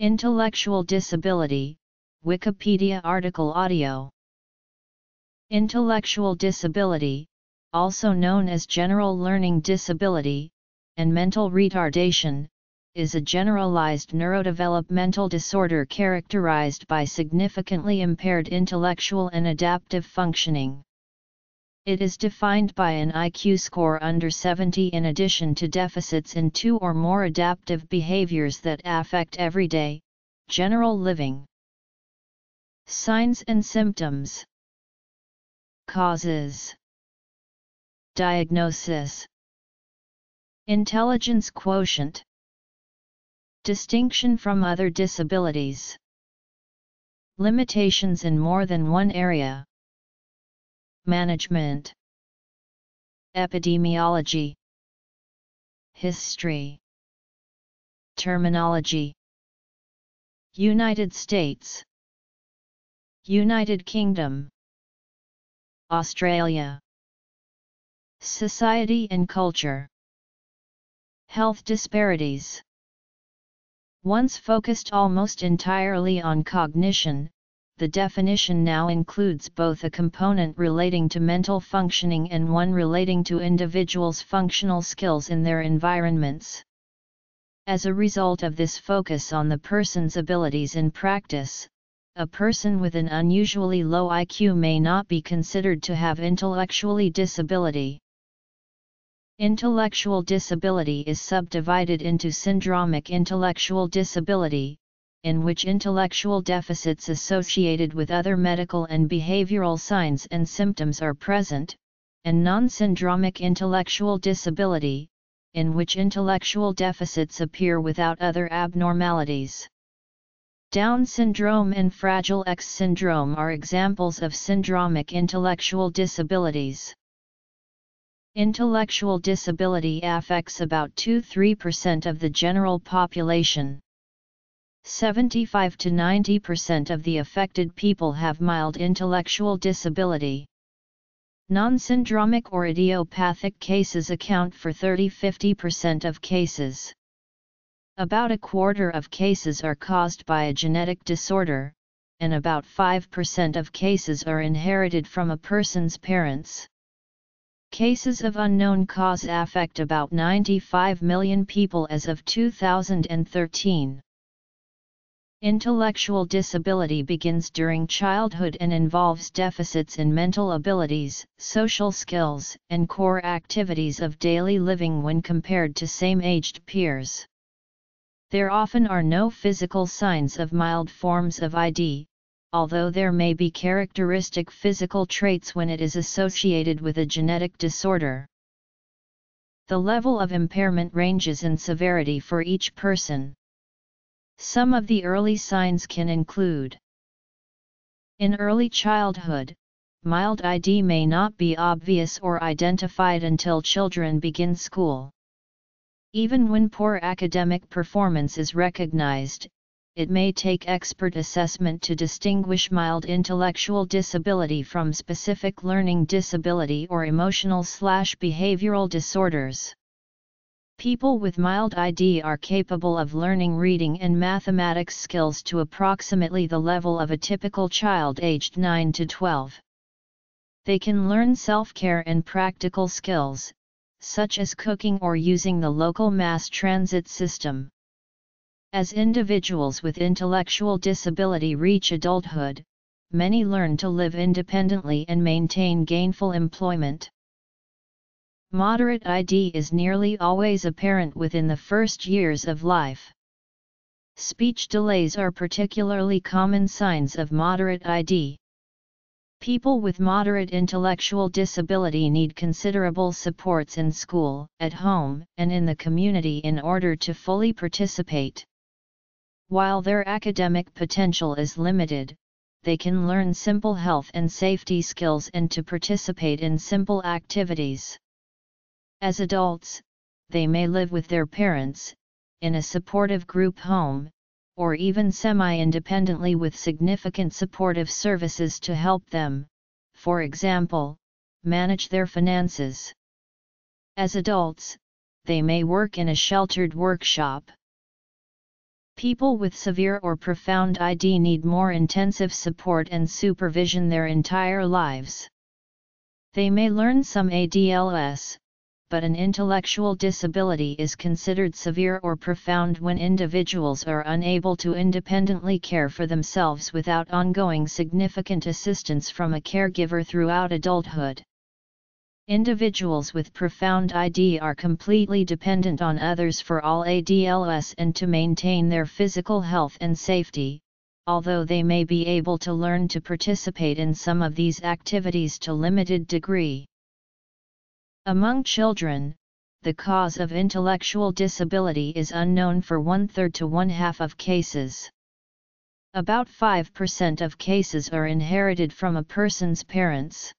Intellectual disability, Wikipedia article audio. Intellectual disability, also known as general learning disability, and mental retardation, is a generalized neurodevelopmental disorder characterized by significantly impaired intellectual and adaptive functioning. It is defined by an IQ score under 70 in addition to deficits in two or more adaptive behaviors that affect everyday, general living. Signs and symptoms. Causes. Diagnosis. Intelligence quotient. Distinction from other disabilities. Limitations in more than one area. Management. Epidemiology. History. Terminology. United States. United Kingdom. Australia. Society and culture. Health disparities. Once focused almost entirely on cognition, the definition now includes both a component relating to mental functioning and one relating to individuals' functional skills in their environments. As a result of this focus on the person's abilities in practice, a person with an unusually low IQ may not be considered to have intellectual disability. Intellectual disability is subdivided into syndromic intellectual disability, in which intellectual deficits associated with other medical and behavioral signs and symptoms are present, and non-syndromic intellectual disability, in which intellectual deficits appear without other abnormalities. Down syndrome and Fragile X syndrome are examples of syndromic intellectual disabilities. Intellectual disability affects about 2–3% of the general population. 75 to 90% of the affected people have mild intellectual disability. Non-syndromic or idiopathic cases account for 30–50% of cases. About a quarter of cases are caused by a genetic disorder, and about 5% of cases are inherited from a person's parents. Cases of unknown cause affect about 95 million people as of 2013. Intellectual disability begins during childhood and involves deficits in mental abilities, social skills, and core activities of daily living when compared to same-aged peers. There often are no physical signs of mild forms of ID, although there may be characteristic physical traits when it is associated with a genetic disorder. The level of impairment ranges in severity for each person. Some of the early signs can include: in early childhood, mild ID may not be obvious or identified until children begin school. Even when poor academic performance is recognized, it may take expert assessment to distinguish mild intellectual disability from specific learning disability or emotional/behavioral disorders. People with mild ID are capable of learning reading and mathematics skills to approximately the level of a typical child aged 9 to 12. They can learn self-care and practical skills, such as cooking or using the local mass transit system. As individuals with intellectual disability reach adulthood, many learn to live independently and maintain gainful employment. Moderate ID is nearly always apparent within the first years of life. Speech delays are particularly common signs of moderate ID. People with moderate intellectual disability need considerable supports in school, at home, and in the community in order to fully participate. While their academic potential is limited, they can learn simple health and safety skills and to participate in simple activities. As adults, they may live with their parents, in a supportive group home, or even semi-independently with significant supportive services to help them, for example, manage their finances. As adults, they may work in a sheltered workshop. People with severe or profound ID need more intensive support and supervision their entire lives. They may learn some ADLS, but an intellectual disability is considered severe or profound when individuals are unable to independently care for themselves without ongoing significant assistance from a caregiver throughout adulthood. Individuals with profound ID are completely dependent on others for all ADLS and to maintain their physical health and safety, although they may be able to learn to participate in some of these activities to a limited degree. Among children, the cause of intellectual disability is unknown for 1/3 to 1/2 of cases. About 5% of cases are inherited from a person's parents.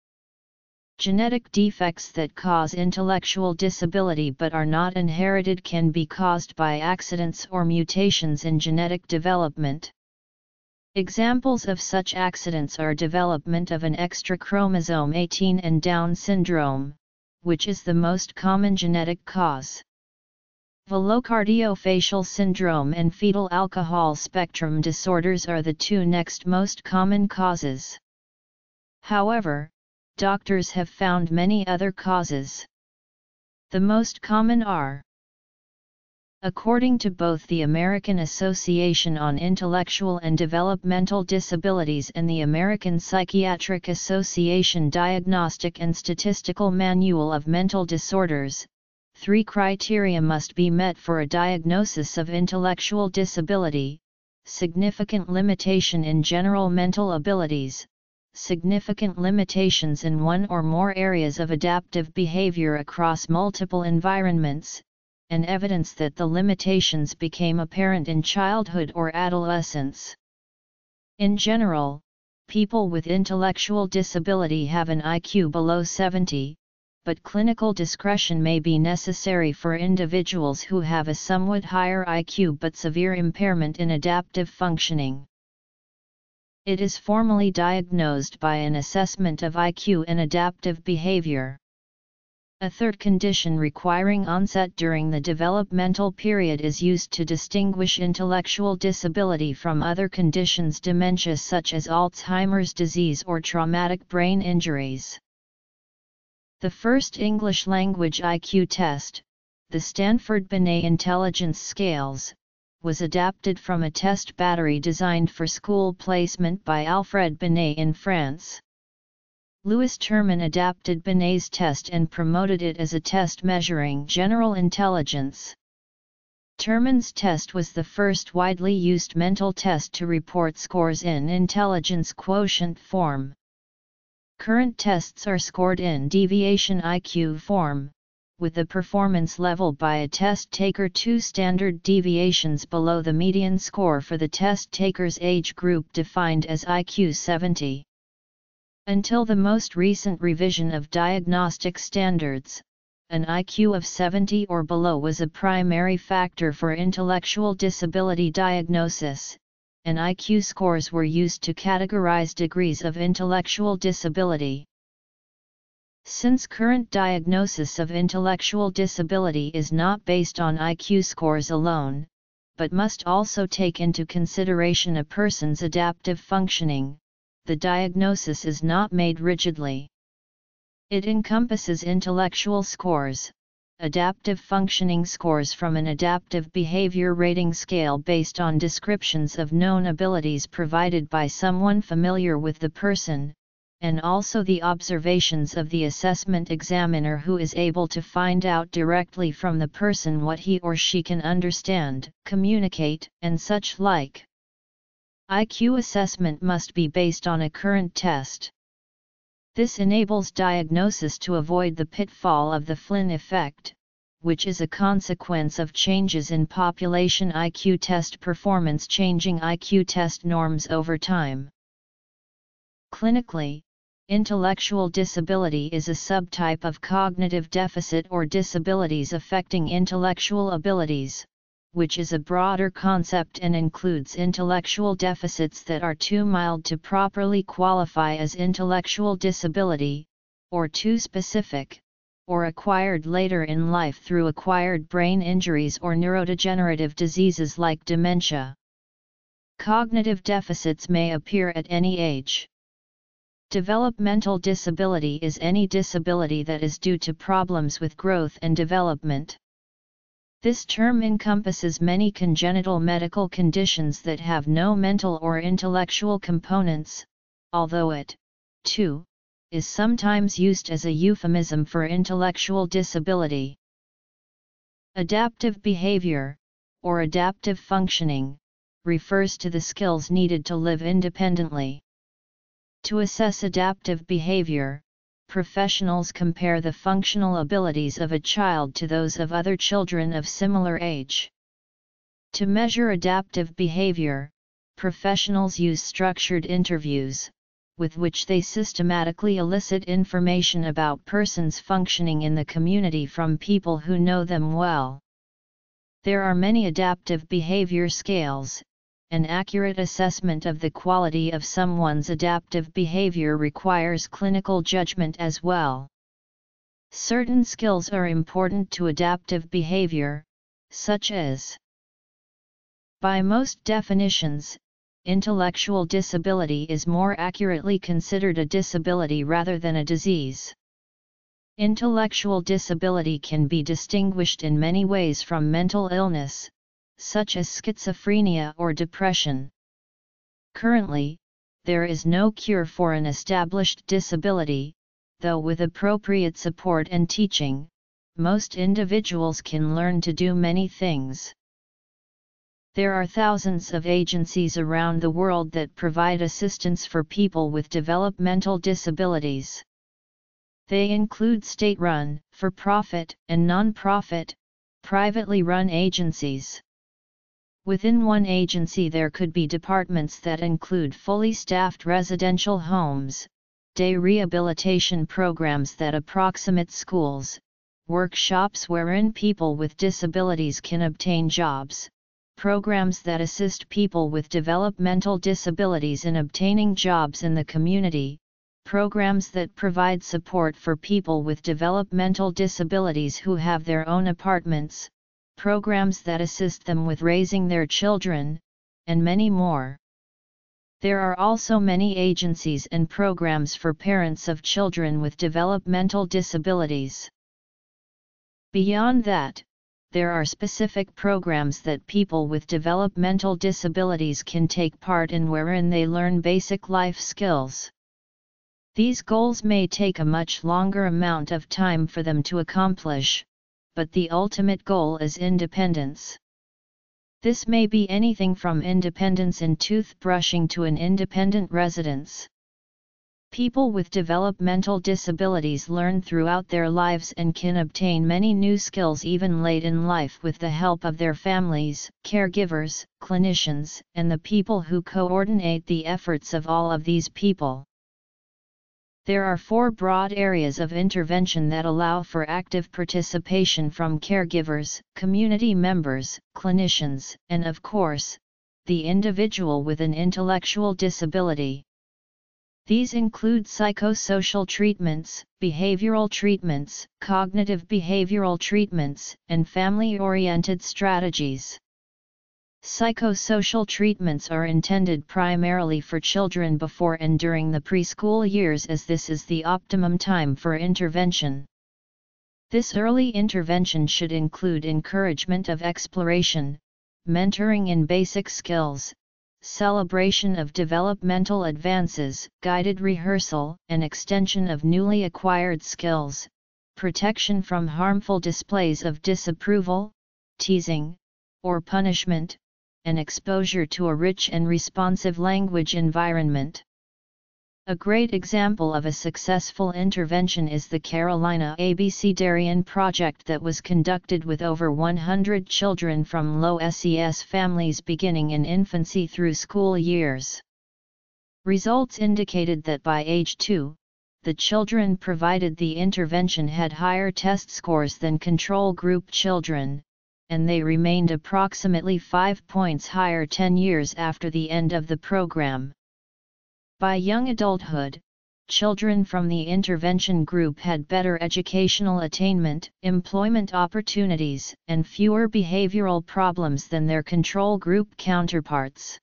Genetic defects that cause intellectual disability but are not inherited can be caused by accidents or mutations in genetic development. Examples of such accidents are development of an extra chromosome 18 and Down syndrome, which is the most common genetic cause. Velocardiofacial syndrome and fetal alcohol spectrum disorders are the two next most common causes. However, doctors have found many other causes. The most common are, according to both the American Association on Intellectual and Developmental Disabilities and the American Psychiatric Association Diagnostic and Statistical Manual of Mental Disorders, 3 criteria must be met for a diagnosis of intellectual disability: significant limitation in general mental abilities, significant limitations in one or more areas of adaptive behavior across multiple environments, and evidence that the limitations became apparent in childhood or adolescence. In general, people with intellectual disability have an IQ below 70, but clinical discretion may be necessary for individuals who have a somewhat higher IQ but severe impairment in adaptive functioning. It is formally diagnosed by an assessment of IQ and adaptive behavior. A third condition requiring onset during the developmental period is used to distinguish intellectual disability from other conditions, dementia such as Alzheimer's disease or traumatic brain injuries. The first English language IQ test, the Stanford-Binet Intelligence Scales, was adapted from a test battery designed for school placement by Alfred Binet in France. Louis Terman adapted Binet's test and promoted it as a test measuring general intelligence. Terman's test was the first widely used mental test to report scores in intelligence quotient form. Current tests are scored in deviation IQ form, with the performance level by a test taker 2 standard deviations below the median score for the test taker's age group defined as IQ 70. Until the most recent revision of diagnostic standards, an IQ of 70 or below was a primary factor for intellectual disability diagnosis, and IQ scores were used to categorize degrees of intellectual disability. Since current diagnosis of intellectual disability is not based on IQ scores alone, but must also take into consideration a person's adaptive functioning, the diagnosis is not made rigidly. It encompasses intellectual scores, adaptive functioning scores from an adaptive behavior rating scale based on descriptions of known abilities provided by someone familiar with the person, and also the observations of the assessment examiner, who is able to find out directly from the person what he or she can understand, communicate, and such like. IQ assessment must be based on a current test. This enables diagnosis to avoid the pitfall of the Flynn effect, which is a consequence of changes in population IQ test performance changing IQ test norms over time. Clinically, intellectual disability is a subtype of cognitive deficit or disabilities affecting intellectual abilities, which is a broader concept and includes intellectual deficits that are too mild to properly qualify as intellectual disability, or too specific, or acquired later in life through acquired brain injuries or neurodegenerative diseases like dementia. Cognitive deficits may appear at any age. Developmental disability is any disability that is due to problems with growth and development. This term encompasses many congenital medical conditions that have no mental or intellectual components, although it, too, is sometimes used as a euphemism for intellectual disability. Adaptive behavior, or adaptive functioning, refers to the skills needed to live independently. To assess adaptive behavior, professionals compare the functional abilities of a child to those of other children of similar age. To measure adaptive behavior, professionals use structured interviews, with which they systematically elicit information about persons functioning in the community from people who know them well. There are many adaptive behavior scales. An accurate assessment of the quality of someone's adaptive behavior requires clinical judgment as well. Certain skills are important to adaptive behavior, such as, by most definitions, intellectual disability is more accurately considered a disability rather than a disease. Intellectual disability can be distinguished in many ways from mental illness, such as schizophrenia or depression. Currently, there is no cure for an established disability, though with appropriate support and teaching, most individuals can learn to do many things. There are thousands of agencies around the world that provide assistance for people with developmental disabilities. They include state-run, for-profit, and non-profit, privately run agencies. Within one agency there could be departments that include fully staffed residential homes, day rehabilitation programs that approximate schools, workshops wherein people with disabilities can obtain jobs, programs that assist people with developmental disabilities in obtaining jobs in the community, programs that provide support for people with developmental disabilities who have their own apartments, programs that assist them with raising their children, and many more. There are also many agencies and programs for parents of children with developmental disabilities. Beyond that, there are specific programs that people with developmental disabilities can take part in wherein they learn basic life skills. These goals may take a much longer amount of time for them to accomplish, but the ultimate goal is independence. This may be anything from independence in toothbrushing to an independent residence. People with developmental disabilities learn throughout their lives and can obtain many new skills even late in life with the help of their families, caregivers, clinicians, and the people who coordinate the efforts of all of these people. There are four broad areas of intervention that allow for active participation from caregivers, community members, clinicians, and of course, the individual with an intellectual disability. These include psychosocial treatments, behavioral treatments, cognitive behavioral treatments, and family-oriented strategies. Psychosocial treatments are intended primarily for children before and during the preschool years, as this is the optimum time for intervention. This early intervention should include encouragement of exploration, mentoring in basic skills, celebration of developmental advances, guided rehearsal and extension of newly acquired skills, protection from harmful displays of disapproval, teasing, or punishment, and exposure to a rich and responsive language environment. A great example of a successful intervention is the Carolina Abecedarian project that was conducted with over 100 children from low SES families beginning in infancy through school years. Results indicated that by age 2, the children provided the intervention had higher test scores than control group children, and they remained approximately 5 points higher 10 years after the end of the program. By young adulthood, children from the intervention group had better educational attainment, employment opportunities, and fewer behavioral problems than their control group counterparts.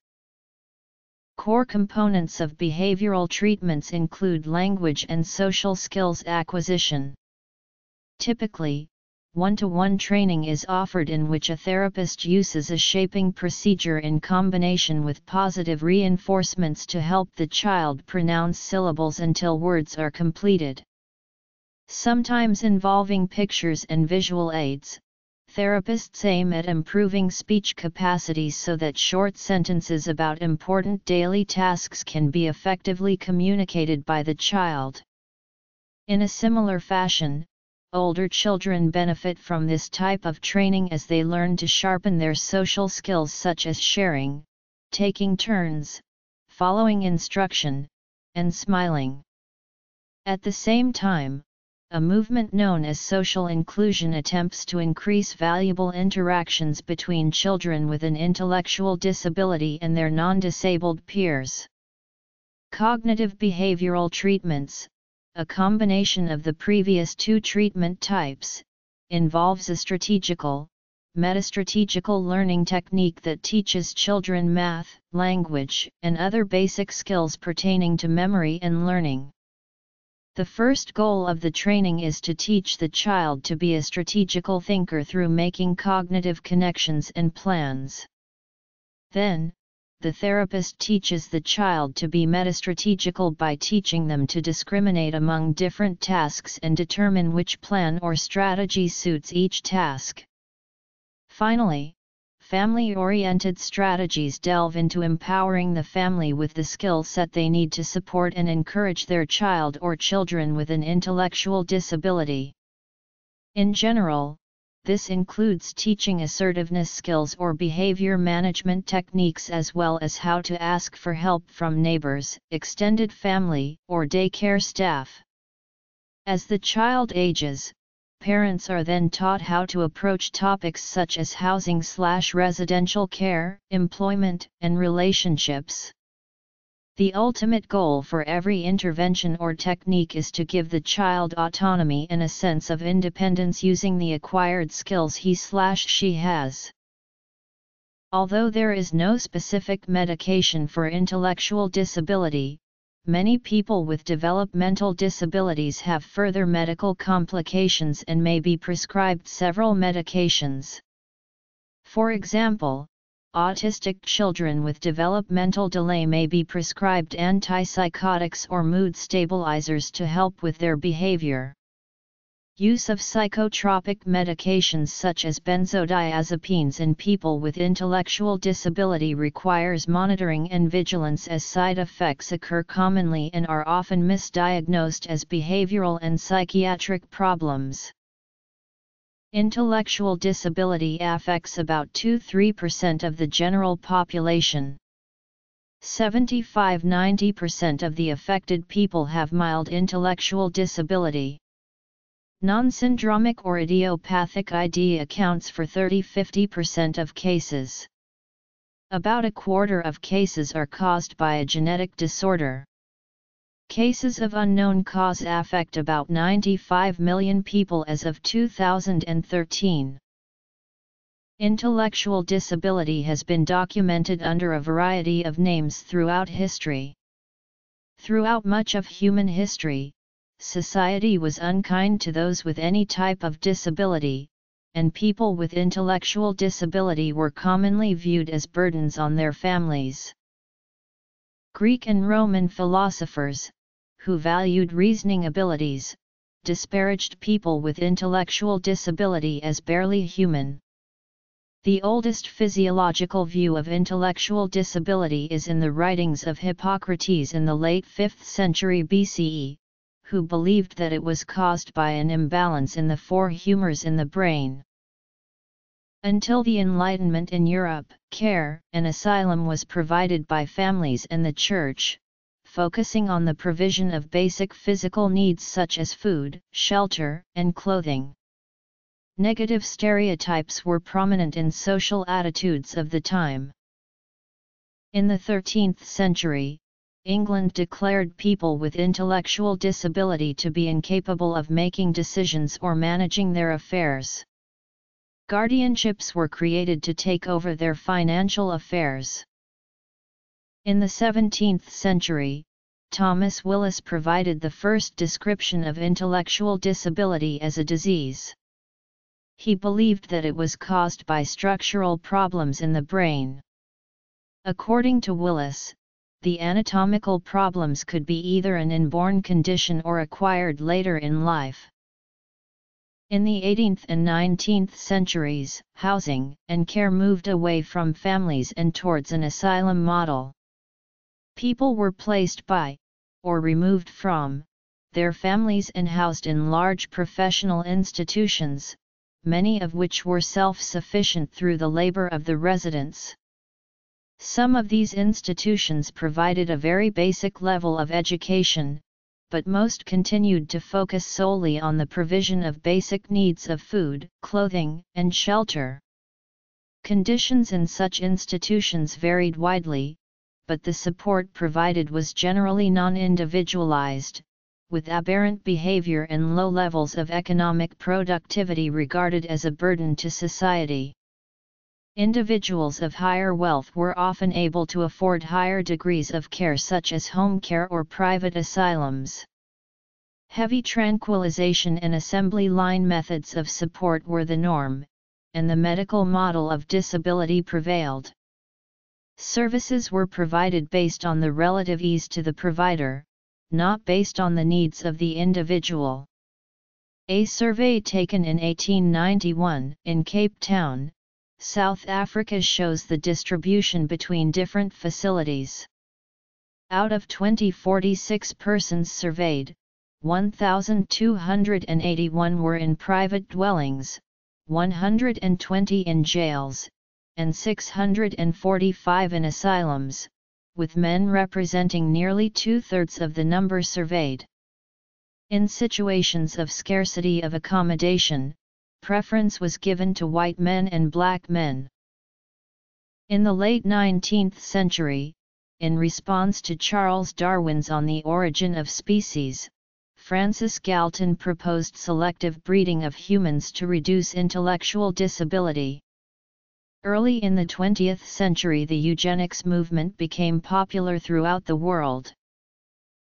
Core components of behavioral treatments include language and social skills acquisition. Typically, one-to-one training is offered in which a therapist uses a shaping procedure in combination with positive reinforcements to help the child pronounce syllables until words are completed. Sometimes involving pictures and visual aids, therapists aim at improving speech capacity so that short sentences about important daily tasks can be effectively communicated by the child. In a similar fashion, older children benefit from this type of training as they learn to sharpen their social skills such as sharing, taking turns, following instruction, and smiling. At the same time, a movement known as social inclusion attempts to increase valuable interactions between children with an intellectual disability and their non-disabled peers. Cognitive behavioral treatments, a combination of the previous two treatment types, involves a strategical, metastrategical learning technique that teaches children math, language, and other basic skills pertaining to memory and learning. The first goal of the training is to teach the child to be a strategical thinker through making cognitive connections and plans. Then, the therapist teaches the child to be metastrategical by teaching them to discriminate among different tasks and determine which plan or strategy suits each task. Finally, family-oriented strategies delve into empowering the family with the skill set they need to support and encourage their child or children with an intellectual disability. In general, this includes teaching assertiveness skills or behavior management techniques, as well as how to ask for help from neighbors, extended family, or daycare staff. As the child ages, parents are then taught how to approach topics such as housing/residential care, employment, and relationships. The ultimate goal for every intervention or technique is to give the child autonomy and a sense of independence using the acquired skills he/she has. Although there is no specific medication for intellectual disability, many people with developmental disabilities have further medical complications and may be prescribed several medications. For example, autistic children with developmental delay may be prescribed antipsychotics or mood stabilizers to help with their behavior. Use of psychotropic medications such as benzodiazepines in people with intellectual disability requires monitoring and vigilance, as side effects occur commonly and are often misdiagnosed as behavioral and psychiatric problems. Intellectual disability affects about 2–3% of the general population. 75–90% of the affected people have mild intellectual disability. Non-syndromic or idiopathic ID accounts for 30–50% of cases. About a quarter of cases are caused by a genetic disorder. Cases of unknown cause affect about 95 million people as of 2013. Intellectual disability has been documented under a variety of names throughout history. Throughout much of human history, society was unkind to those with any type of disability, and people with intellectual disability were commonly viewed as burdens on their families. Greek and Roman philosophers, who valued reasoning abilities, disparaged people with intellectual disability as barely human. The oldest physiological view of intellectual disability is in the writings of Hippocrates in the late 5th century BCE, who believed that it was caused by an imbalance in the four humors in the brain. Until the Enlightenment in Europe, care and asylum was provided by families and the church, focusing on the provision of basic physical needs such as food, shelter, and clothing. Negative stereotypes were prominent in social attitudes of the time. In the 13th century, England declared people with intellectual disability to be incapable of making decisions or managing their affairs. Guardianships were created to take over their financial affairs. In the 17th century, Thomas Willis provided the first description of intellectual disability as a disease. He believed that it was caused by structural problems in the brain. According to Willis, the anatomical problems could be either an inborn condition or acquired later in life. In the 18th and 19th centuries, housing and care moved away from families and towards an asylum model. People were placed by, or removed from, their families and housed in large professional institutions, many of which were self-sufficient through the labor of the residents. Some of these institutions provided a very basic level of education, but most continued to focus solely on the provision of basic needs of food, clothing, and shelter. Conditions in such institutions varied widely, but the support provided was generally non-individualized, with aberrant behavior and low levels of economic productivity regarded as a burden to society. Individuals of higher wealth were often able to afford higher degrees of care such as home care or private asylums. Heavy tranquilization and assembly line methods of support were the norm, and the medical model of disability prevailed. Services were provided based on the relative ease to the provider, not based on the needs of the individual. A survey taken in 1891 in Cape Town, South Africa shows the distribution between different facilities. Out of 2046 persons surveyed, 1,281 were in private dwellings, 120 in jails, and 645 in asylums, with men representing nearly two-thirds of the number surveyed. In situations of scarcity of accommodation, preference was given to white men and black men. In the late 19th century, in response to Charles Darwin's On the Origin of Species, Francis Galton proposed selective breeding of humans to reduce intellectual disability. Early in the 20th century, the eugenics movement became popular throughout the world.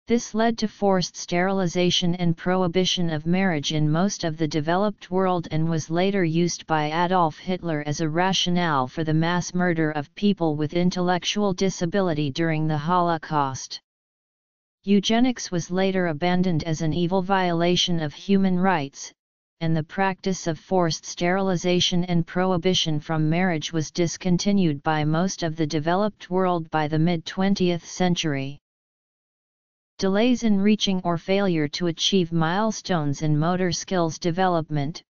This led to forced sterilization and prohibition of marriage in most of the developed world, and was later used by Adolf Hitler as a rationale for the mass murder of people with intellectual disability during the Holocaust. Eugenics was later abandoned as an evil violation of human rights, and the practice of forced sterilization and prohibition from marriage was discontinued by most of the developed world by the mid-20th century. Delays in reaching or failure to achieve milestones in motor skills development,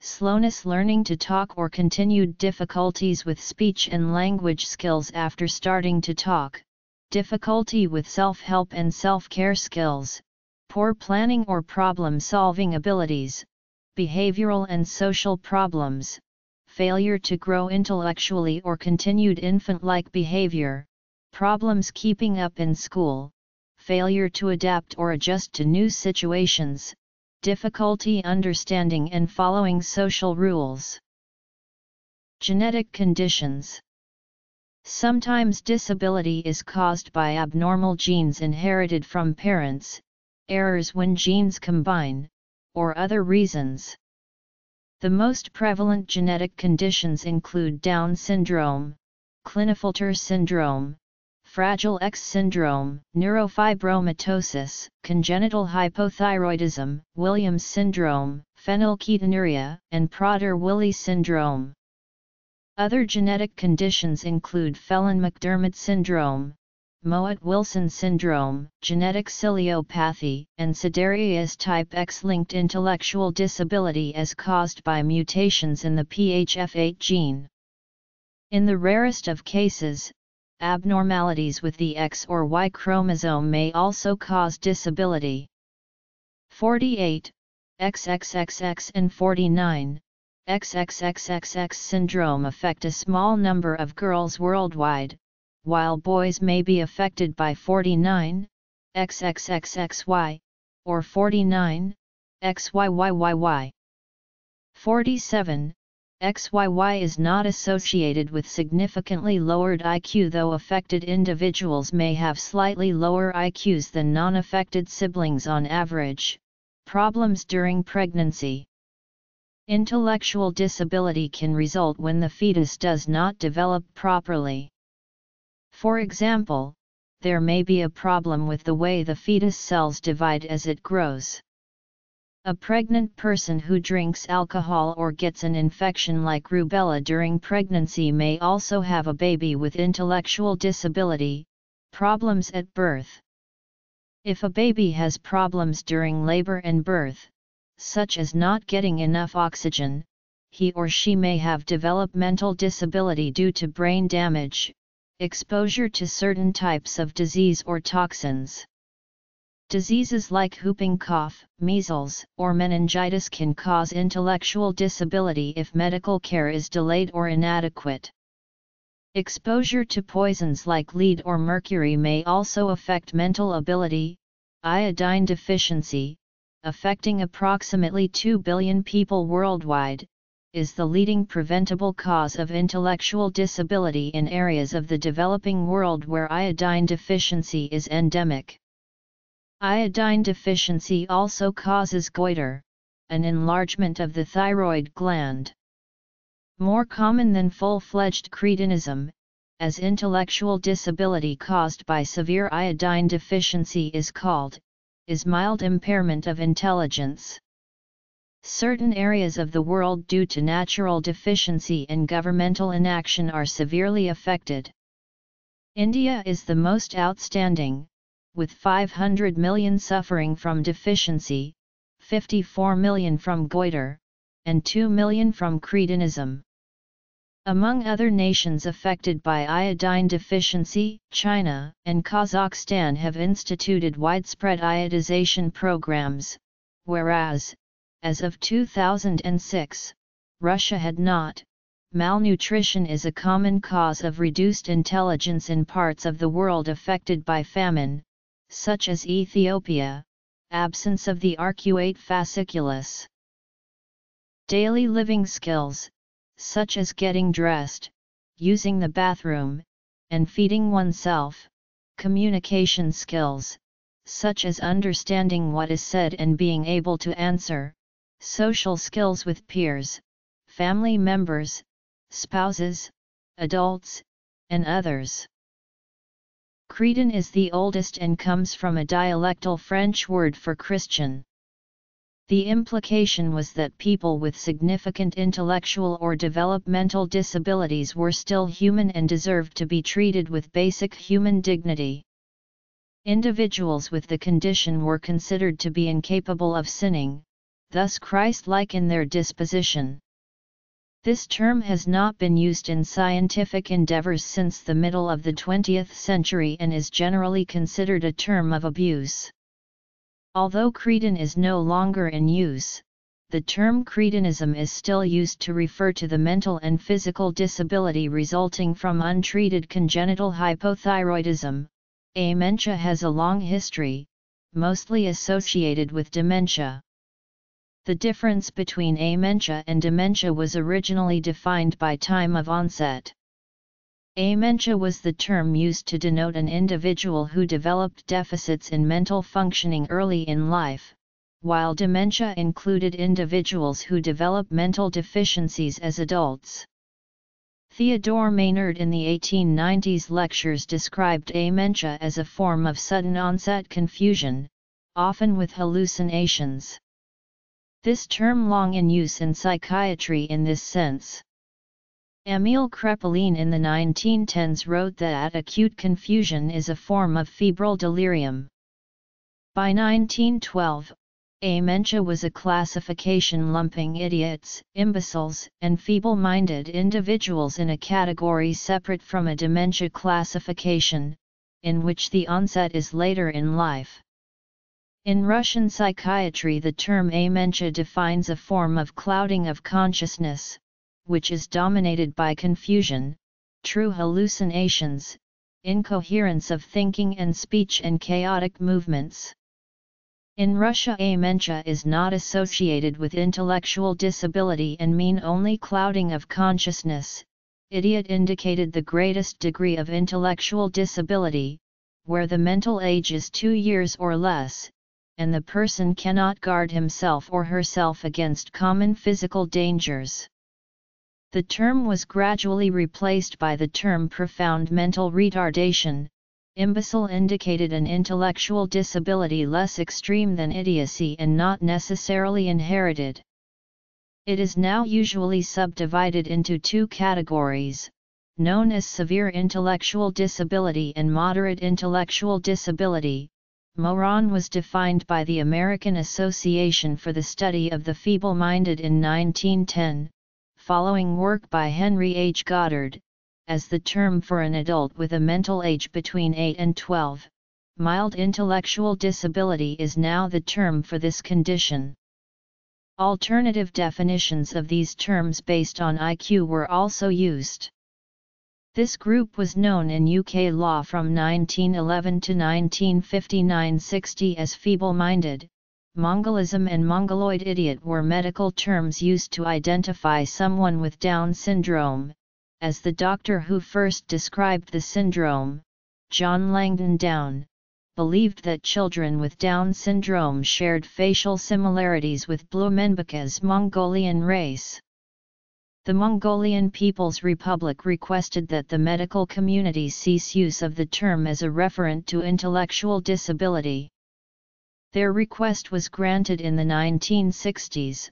slowness learning to talk, or continued difficulties with speech and language skills after starting to talk, difficulty with self-help and self-care skills, poor planning or problem-solving abilities, behavioral and social problems, failure to grow intellectually or continued infant-like behavior, problems keeping up in school, failure to adapt or adjust to new situations, difficulty understanding and following social rules. Genetic conditions. Sometimes disability is caused by abnormal genes inherited from parents, errors when genes combine, or other reasons. The most prevalent genetic conditions include Down syndrome, Klinefelter syndrome, Fragile X syndrome, neurofibromatosis, congenital hypothyroidism, Williams syndrome, phenylketonuria, and Prader-Willi syndrome. Other genetic conditions include Phelan-McDermid syndrome, Mowat-Wilson syndrome, genetic ciliopathy, and Sidereus type X-linked intellectual disability as caused by mutations in the PHF8 gene. In the rarest of cases, abnormalities with the X or Y chromosome may also cause disability. 48, XXXX and 49, XXXXX syndrome affect a small number of girls worldwide, while boys may be affected by 49, XXXXY, or 49, XYYYY. 47. XYY is not associated with significantly lowered IQ, though affected individuals may have slightly lower IQs than non-affected siblings on average. Problems during pregnancy. Intellectual disability can result when the fetus does not develop properly. For example, there may be a problem with the way the fetus cells divide as it grows. A pregnant person who drinks alcohol or gets an infection like rubella during pregnancy may also have a baby with intellectual disability, problems at birth. If a baby has problems during labor and birth, such as not getting enough oxygen, he or she may have developmental disability due to brain damage, exposure to certain types of disease or toxins. Diseases like whooping cough, measles, or meningitis can cause intellectual disability if medical care is delayed or inadequate. Exposure to poisons like lead or mercury may also affect mental ability, iodine deficiency, affecting approximately 2 billion people worldwide, is the leading preventable cause of intellectual disability in areas of the developing world where iodine deficiency is endemic. Iodine deficiency also causes goiter, an enlargement of the thyroid gland. More common than full-fledged cretinism, as intellectual disability caused by severe iodine deficiency is called, is mild impairment of intelligence. Certain areas of the world due to natural deficiency and governmental inaction are severely affected. India is the most outstanding, with 500 million suffering from deficiency, 54 million from goiter, and 2 million from cretinism. Among other nations affected by iodine deficiency, China and Kazakhstan have instituted widespread iodization programs, whereas, as of 2006, Russia had not. Malnutrition is a common cause of reduced intelligence in parts of the world affected by famine, such as Ethiopia, absence of the arcuate fasciculus. Daily living skills, such as getting dressed, using the bathroom, and feeding oneself, communication skills, such as understanding what is said and being able to answer, social skills with peers, family members, spouses, adults, and others. Cretan is the oldest and comes from a dialectal French word for Christian. The implication was that people with significant intellectual or developmental disabilities were still human and deserved to be treated with basic human dignity. Individuals with the condition were considered to be incapable of sinning, thus Christ-like in their disposition. This term has not been used in scientific endeavors since the middle of the 20th century and is generally considered a term of abuse. Although cretin is no longer in use, the term cretinism is still used to refer to the mental and physical disability resulting from untreated congenital hypothyroidism. Amentia has a long history, mostly associated with dementia. The difference between amentia and dementia was originally defined by time of onset. Amentia was the term used to denote an individual who developed deficits in mental functioning early in life, while dementia included individuals who develop mental deficiencies as adults. Theodore Maynard in the 1890s lectures described amentia as a form of sudden onset confusion, often with hallucinations. This term long in use in psychiatry in this sense. Émile Krepelin in the 1910s wrote that acute confusion is a form of febrile delirium. By 1912, amentia was a classification lumping idiots, imbeciles, and feeble-minded individuals in a category separate from a dementia classification, in which the onset is later in life. In Russian psychiatry, the term amentia defines a form of clouding of consciousness, which is dominated by confusion, true hallucinations, incoherence of thinking and speech, and chaotic movements. In Russia, amentia is not associated with intellectual disability and mean only clouding of consciousness. Idiot indicated the greatest degree of intellectual disability, where the mental age is 2 years or less, and the person cannot guard himself or herself against common physical dangers. The term was gradually replaced by the term profound mental retardation. Imbecile indicated an intellectual disability less extreme than idiocy and not necessarily inherited. It is now usually subdivided into two categories, known as severe intellectual disability and moderate intellectual disability. Moron was defined by the American Association for the Study of the Feeble-Minded in 1910, following work by Henry H. Goddard, as the term for an adult with a mental age between 8 and 12, mild intellectual disability is now the term for this condition. Alternative definitions of these terms based on IQ were also used. This group was known in UK law from 1911 to 1959-60 as feeble-minded. Mongolism and mongoloid idiot were medical terms used to identify someone with Down syndrome, as the doctor who first described the syndrome, John Langdon Down, believed that children with Down syndrome shared facial similarities with Blumenbach's Mongolian race. The Mongolian People's Republic requested that the medical community cease use of the term as a referent to intellectual disability. Their request was granted in the 1960s.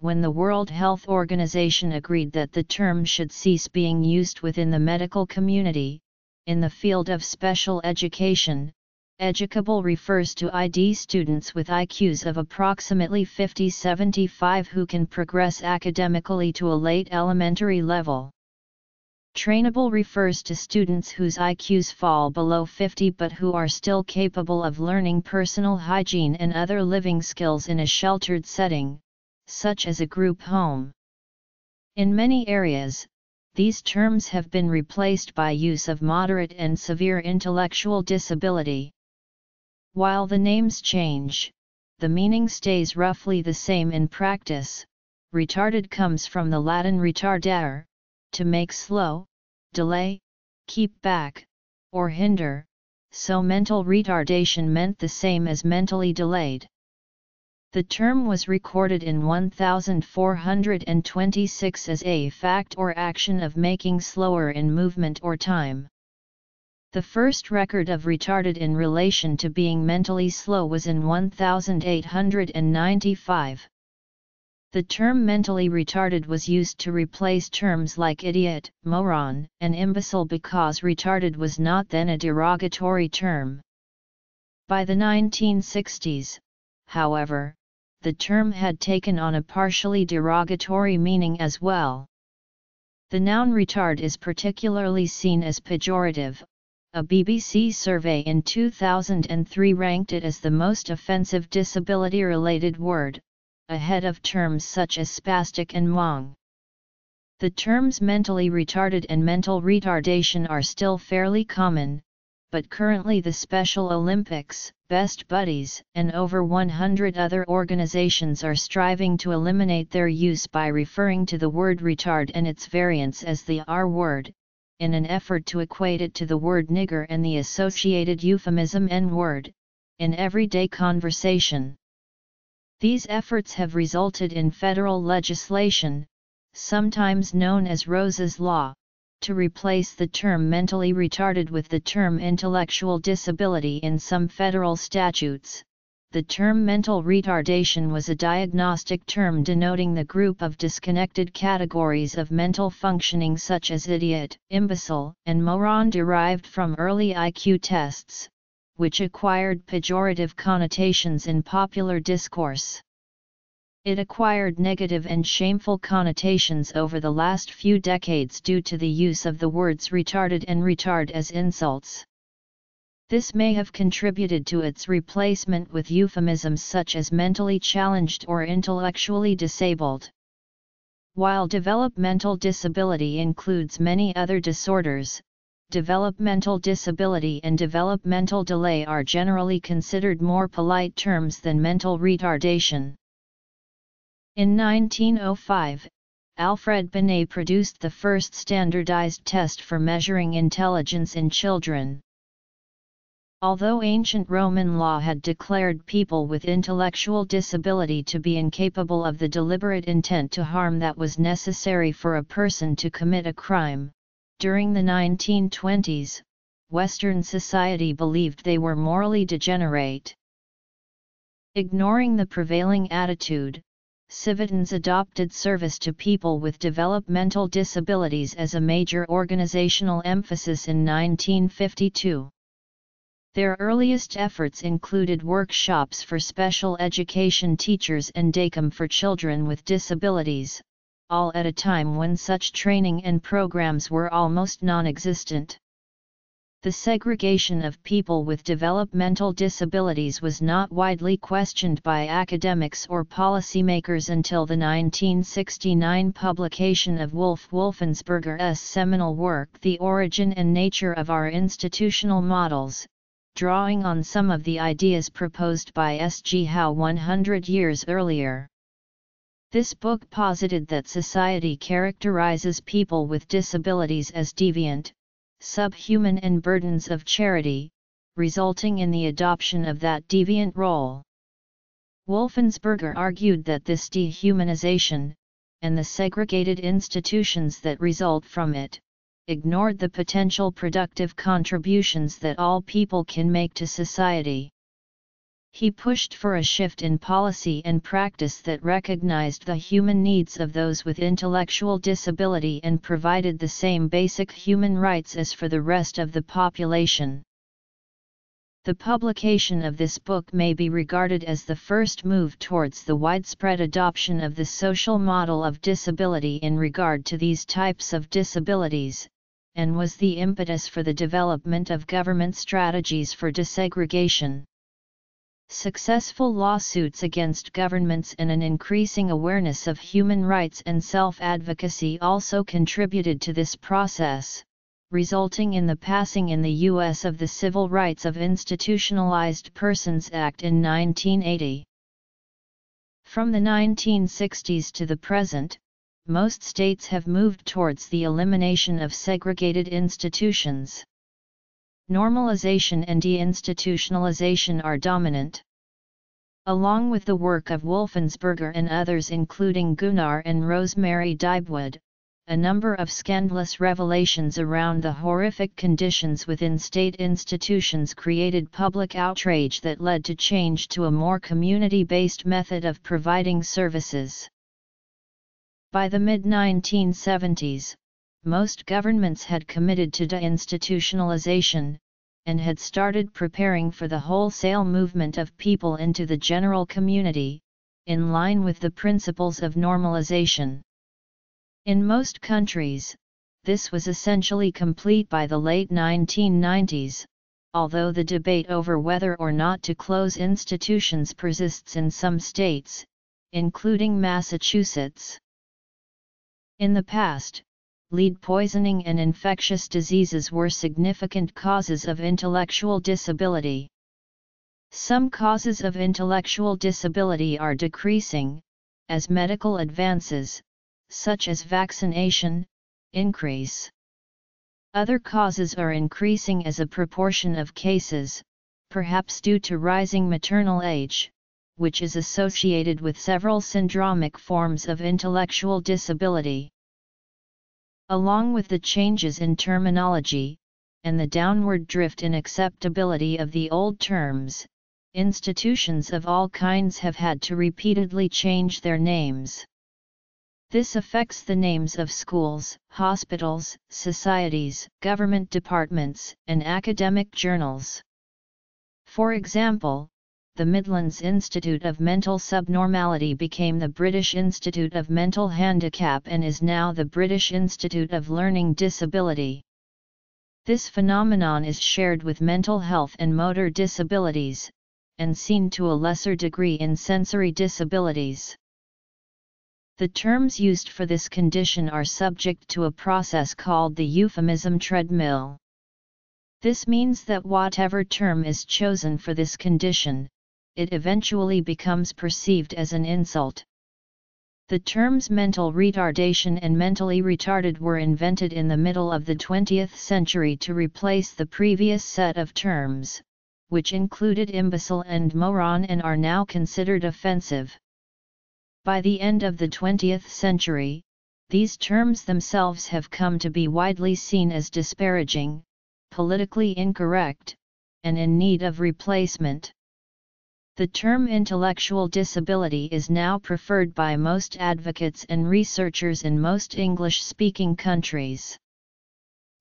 When the World Health Organization agreed that the term should cease being used within the medical community, in the field of special education, educable refers to ID students with IQs of approximately 50-75 who can progress academically to a late elementary level. Trainable refers to students whose IQs fall below 50 but who are still capable of learning personal hygiene and other living skills in a sheltered setting, such as a group home. In many areas, these terms have been replaced by use of moderate and severe intellectual disability. While the names change, the meaning stays roughly the same in practice. Retarded comes from the Latin retardare, to make slow, delay, keep back, or hinder, so mental retardation meant the same as mentally delayed. The term was recorded in 1426 as a fact or action of making slower in movement or time. The first record of retarded in relation to being mentally slow was in 1895. The term mentally retarded was used to replace terms like idiot, moron, and imbecile because retarded was not then a derogatory term. By the 1960s, however, the term had taken on a partially derogatory meaning as well. The noun retard is particularly seen as pejorative. A BBC survey in 2003 ranked it as the most offensive disability-related word, ahead of terms such as spastic and mwang. The terms mentally retarded and mental retardation are still fairly common, but currently the Special Olympics, Best Buddies, and over 100 other organizations are striving to eliminate their use by referring to the word retard and its variants as the R word, in an effort to equate it to the word nigger and the associated euphemism N word, in everyday conversation. These efforts have resulted in federal legislation, sometimes known as Rose's Law, to replace the term mentally retarded with the term intellectual disability in some federal statutes. The term mental retardation was a diagnostic term denoting the group of disconnected categories of mental functioning such as idiot, imbecile, and moron derived from early IQ tests, which acquired pejorative connotations in popular discourse. It acquired negative and shameful connotations over the last few decades due to the use of the words retarded and retard as insults. This may have contributed to its replacement with euphemisms such as mentally challenged or intellectually disabled. While developmental disability includes many other disorders, developmental disability and developmental delay are generally considered more polite terms than mental retardation. In 1905, Alfred Binet produced the first standardized test for measuring intelligence in children. Although ancient Roman law had declared people with intellectual disability to be incapable of the deliberate intent to harm that was necessary for a person to commit a crime, during the 1920s, Western society believed they were morally degenerate. Ignoring the prevailing attitude, Civitans adopted service to people with developmental disabilities as a major organizational emphasis in 1952. Their earliest efforts included workshops for special education teachers and DACOM for children with disabilities, all at a time when such training and programs were almost non-existent. The segregation of people with developmental disabilities was not widely questioned by academics or policymakers until the 1969 publication of Wolf Wolfensperger's seminal work The Origin and Nature of Our Institutional Models, drawing on some of the ideas proposed by S.G. Howe 100 years earlier. This book posited that society characterizes people with disabilities as deviant, subhuman, and burdens of charity, resulting in the adoption of that deviant role. Wolfensperger argued that this dehumanization, and the segregated institutions that result from it, ignored the potential productive contributions that all people can make to society. He pushed for a shift in policy and practice that recognized the human needs of those with intellectual disability and provided the same basic human rights as for the rest of the population. The publication of this book may be regarded as the first move towards the widespread adoption of the social model of disability in regard to these types of disabilities, and was the impetus for the development of government strategies for desegregation. Successful lawsuits against governments and an increasing awareness of human rights and self-advocacy also contributed to this process, resulting in the passing in the U.S. of the Civil Rights of Institutionalized Persons Act in 1980. From the 1960s to the present, most states have moved towards the elimination of segregated institutions. Normalization and deinstitutionalization are dominant. Along with the work of Wolfensperger and others including Gunnar and Rosemary Dibwood, a number of scandalous revelations around the horrific conditions within state institutions created public outrage that led to change to a more community-based method of providing services. By the mid-1970s, most governments had committed to deinstitutionalization, and had started preparing for the wholesale movement of people into the general community, in line with the principles of normalization. In most countries, this was essentially complete by the late 1990s, although the debate over whether or not to close institutions persists in some states, including Massachusetts. In the past, lead poisoning and infectious diseases were significant causes of intellectual disability. Some causes of intellectual disability are decreasing, as medical advances, such as vaccination, increase. Other causes are increasing as a proportion of cases, perhaps due to rising maternal age, which is associated with several syndromic forms of intellectual disability. Along with the changes in terminology, and the downward drift in acceptability of the old terms, institutions of all kinds have had to repeatedly change their names. This affects the names of schools, hospitals, societies, government departments, and academic journals. For example, the Midlands Institute of Mental Subnormality became the British Institute of Mental Handicap and is now the British Institute of Learning Disability. This phenomenon is shared with mental health and motor disabilities, and seen to a lesser degree in sensory disabilities. The terms used for this condition are subject to a process called the euphemism treadmill. This means that whatever term is chosen for this condition, it eventually becomes perceived as an insult. The terms mental retardation and mentally retarded were invented in the middle of the 20th century to replace the previous set of terms, which included imbecile and moron and are now considered offensive. By the end of the 20th century, these terms themselves have come to be widely seen as disparaging, politically incorrect, and in need of replacement. The term intellectual disability is now preferred by most advocates and researchers in most English-speaking countries.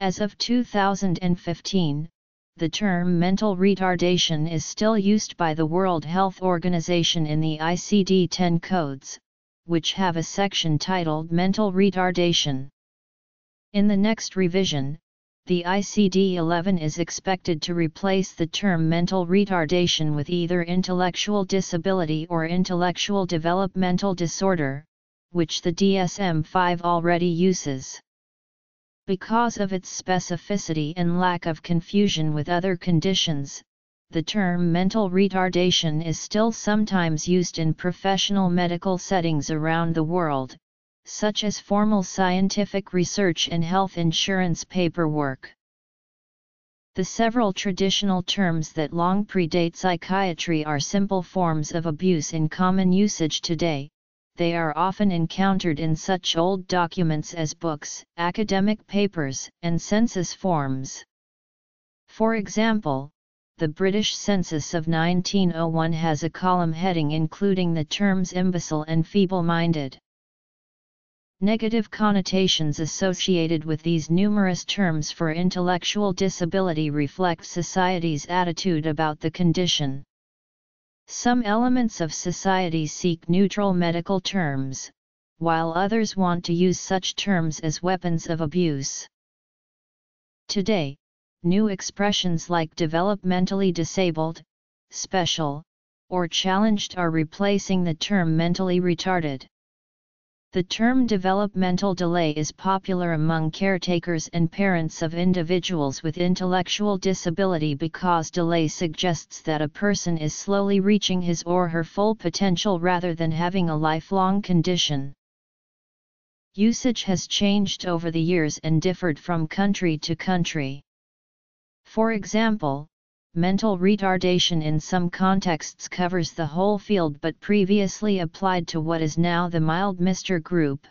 As of 2015, the term mental retardation is still used by the World Health Organization in the ICD-10 codes, which have a section titled Mental Retardation. In the next revision, the ICD-11 is expected to replace the term mental retardation with either intellectual disability or intellectual developmental disorder, which the DSM-5 already uses. Because of its specificity and lack of confusion with other conditions, the term mental retardation is still sometimes used in professional medical settings around the world, such as formal scientific research and health insurance paperwork. The several traditional terms that long predate psychiatry are simple forms of abuse in common usage today. They are often encountered in such old documents as books, academic papers, and census forms. For example, the British Census of 1901 has a column heading including the terms imbecile and feeble-minded. Negative connotations associated with these numerous terms for intellectual disability reflect society's attitude about the condition. Some elements of society seek neutral medical terms, while others want to use such terms as weapons of abuse. Today, new expressions like developmentally disabled, special, or challenged are replacing the term mentally retarded. The term developmental delay is popular among caretakers and parents of individuals with intellectual disability because delay suggests that a person is slowly reaching his or her full potential rather than having a lifelong condition. Usage has changed over the years and differed from country to country. For example, mental retardation in some contexts covers the whole field but previously applied to what is now the mild MR group.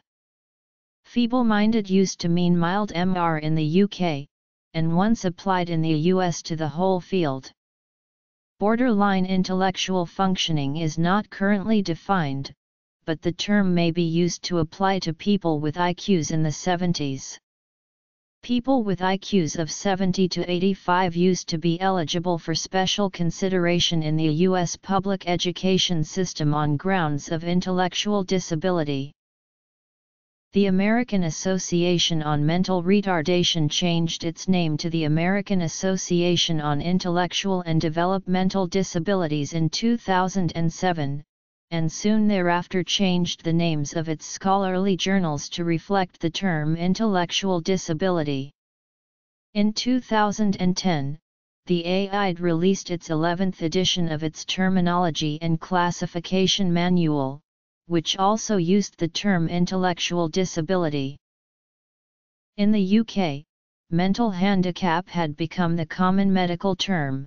Feeble-minded used to mean mild MR in the UK, and once applied in the US to the whole field. Borderline intellectual functioning is not currently defined, but the term may be used to apply to people with IQs in the 70s. People with IQs of 70 to 85 used to be eligible for special consideration in the U.S. public education system on grounds of intellectual disability. The American Association on Mental Retardation changed its name to the American Association on Intellectual and Developmental Disabilities in 2007, and soon thereafter changed the names of its scholarly journals to reflect the term intellectual disability. In 2010, the AID released its 11th edition of its Terminology and Classification Manual, which also used the term intellectual disability. In the UK, mental handicap had become the common medical term,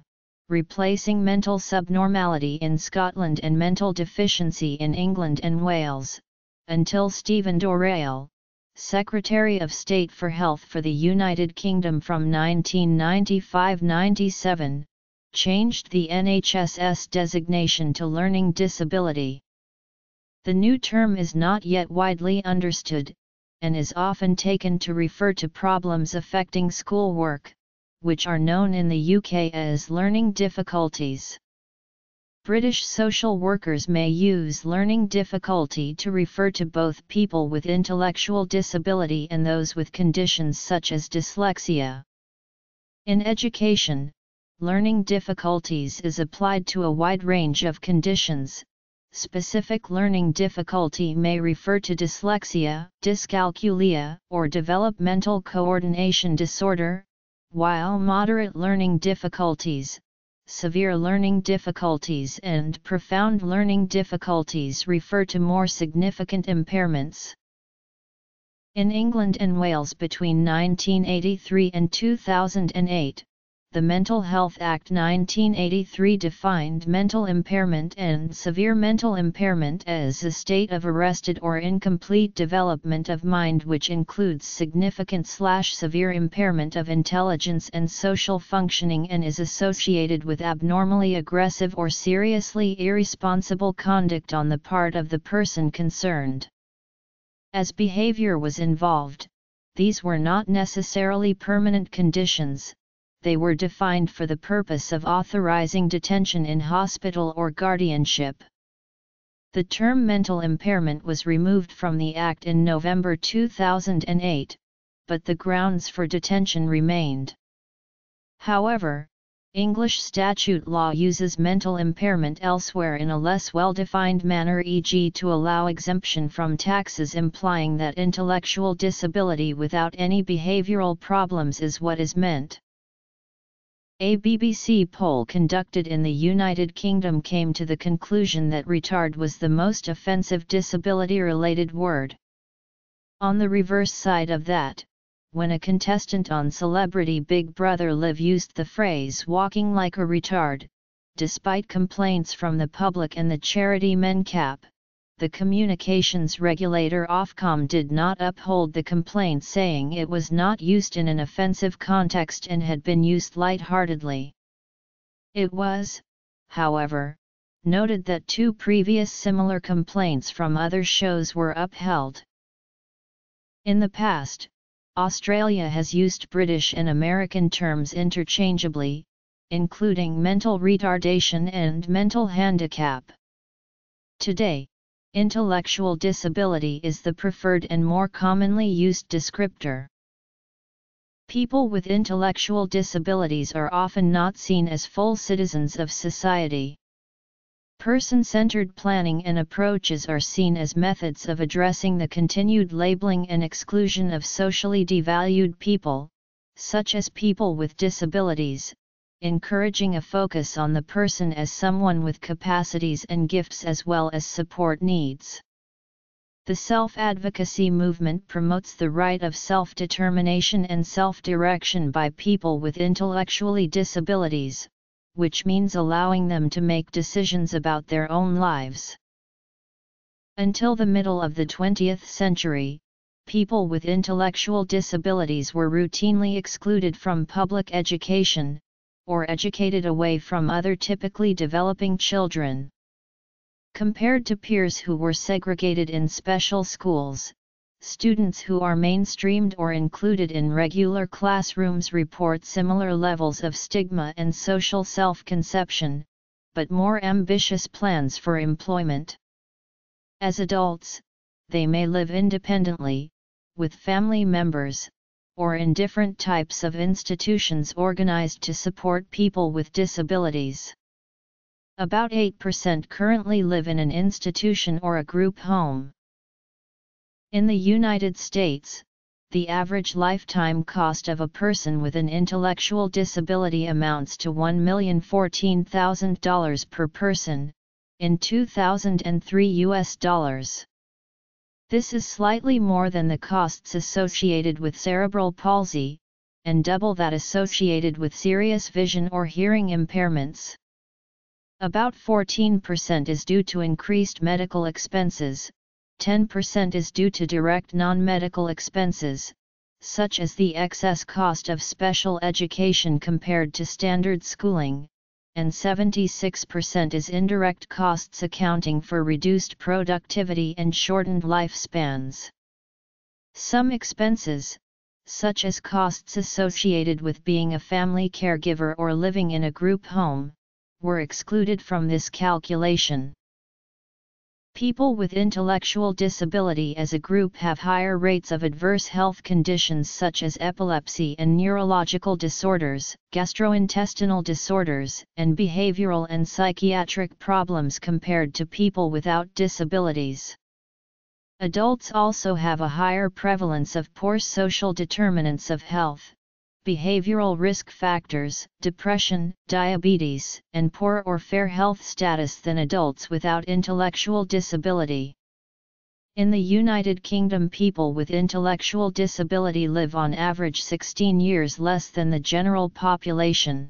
replacing mental subnormality in Scotland and mental deficiency in England and Wales, until Stephen Dorail, Secretary of State for Health for the United Kingdom from 1995-97, changed the NHS's designation to learning disability. The new term is not yet widely understood, and is often taken to refer to problems affecting schoolwork, which are known in the UK as learning difficulties. British social workers may use learning difficulty to refer to both people with intellectual disability and those with conditions such as dyslexia. In education, learning difficulties is applied to a wide range of conditions. Specific learning difficulty may refer to dyslexia, dyscalculia, or developmental coordination disorder, while moderate learning difficulties, severe learning difficulties and profound learning difficulties refer to more significant impairments. In England and Wales between 1983 and 2008, the Mental Health Act 1983 defined mental impairment and severe mental impairment as a state of arrested or incomplete development of mind which includes significant/severe impairment of intelligence and social functioning and is associated with abnormally aggressive or seriously irresponsible conduct on the part of the person concerned. As behavior was involved, these were not necessarily permanent conditions. They were defined for the purpose of authorizing detention in hospital or guardianship. The term mental impairment was removed from the Act in November 2008, but the grounds for detention remained. However, English statute law uses mental impairment elsewhere in a less well-defined manner, e.g. to allow exemption from taxes, implying that intellectual disability without any behavioral problems is what is meant. A BBC poll conducted in the United Kingdom came to the conclusion that retard was the most offensive disability-related word. On the reverse side of that, when a contestant on Celebrity Big Brother Live used the phrase "walking like a retard," despite complaints from the public and the charity MenCap, the communications regulator Ofcom did not uphold the complaint, saying it was not used in an offensive context and had been used lightheartedly. It was, however, noted that two previous similar complaints from other shows were upheld. In the past, Australia has used British and American terms interchangeably, including mental retardation and mental handicap. Today, intellectual disability is the preferred and more commonly used descriptor. People with intellectual disabilities are often not seen as full citizens of society. Person-centered planning and approaches are seen as methods of addressing the continued labeling and exclusion of socially devalued people, such as people with disabilities, encouraging a focus on the person as someone with capacities and gifts as well as support needs. The self-advocacy movement promotes the right of self-determination and self-direction by people with intellectual disabilities, which means allowing them to make decisions about their own lives. Until the middle of the 20th century, people with intellectual disabilities were routinely excluded from public education, or educated away from other typically developing children. Compared to peers who were segregated in special schools, students who are mainstreamed or included in regular classrooms report similar levels of stigma and social self-conception, but more ambitious plans for employment. As adults, they may live independently, with family members, or in different types of institutions organized to support people with disabilities. About 8% currently live in an institution or a group home. In the United States, the average lifetime cost of a person with an intellectual disability amounts to $1,014,000 per person, in 2003 US dollars. This is slightly more than the costs associated with cerebral palsy, and double that associated with serious vision or hearing impairments. About 14% is due to increased medical expenses, 10% is due to direct non-medical expenses, such as the excess cost of special education compared to standard schooling, and 76% is indirect costs accounting for reduced productivity and shortened lifespans. Some expenses, such as costs associated with being a family caregiver or living in a group home, were excluded from this calculation. People with intellectual disability as a group have higher rates of adverse health conditions such as epilepsy and neurological disorders, gastrointestinal disorders, and behavioral and psychiatric problems compared to people without disabilities. Adults also have a higher prevalence of poor social determinants of health, behavioral risk factors, depression, diabetes, and poor or fair health status than adults without intellectual disability. In the United Kingdom, people with intellectual disability live on average 16 years less than the general population.